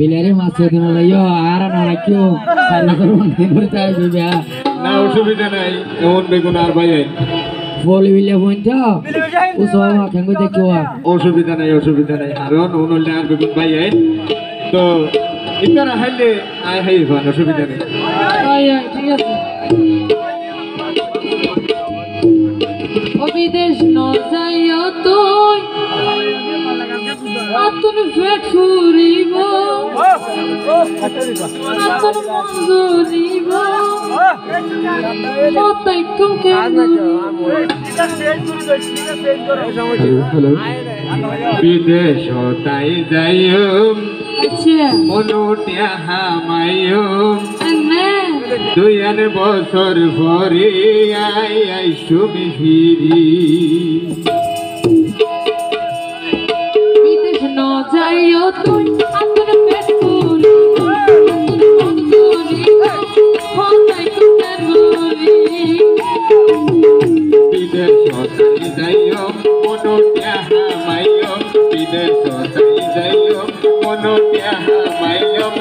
Bilare masuk dengan layo, arah nolak yo, karena korban dipercaya juga. Nah, usul kita naik, mohon begunar bayar. Boleh bilang punca, usaha tengok dekwa. Usul kita naik, arah nolak jangan begun bayar. So, ini kan hanya ayah ibu, usul kita naik. Ayah, tiada. Obi des nozayo tuh. Atun veturibo, atun manzuribo, otai kumkenu. Hello. Bidesho tai dayum, monotia hamayum. Duyan bosor fori ay shubhiri. Jayo tun atun peturi, peturi, hotai peturi. Bideshotai jayo, mono tiaha mayo. Bideshotai jayo, mono tiaha mayo.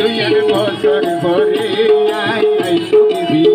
Duyan bosori bori, ay ay shubiri. Duyan bosori bori, ay ay shubiri.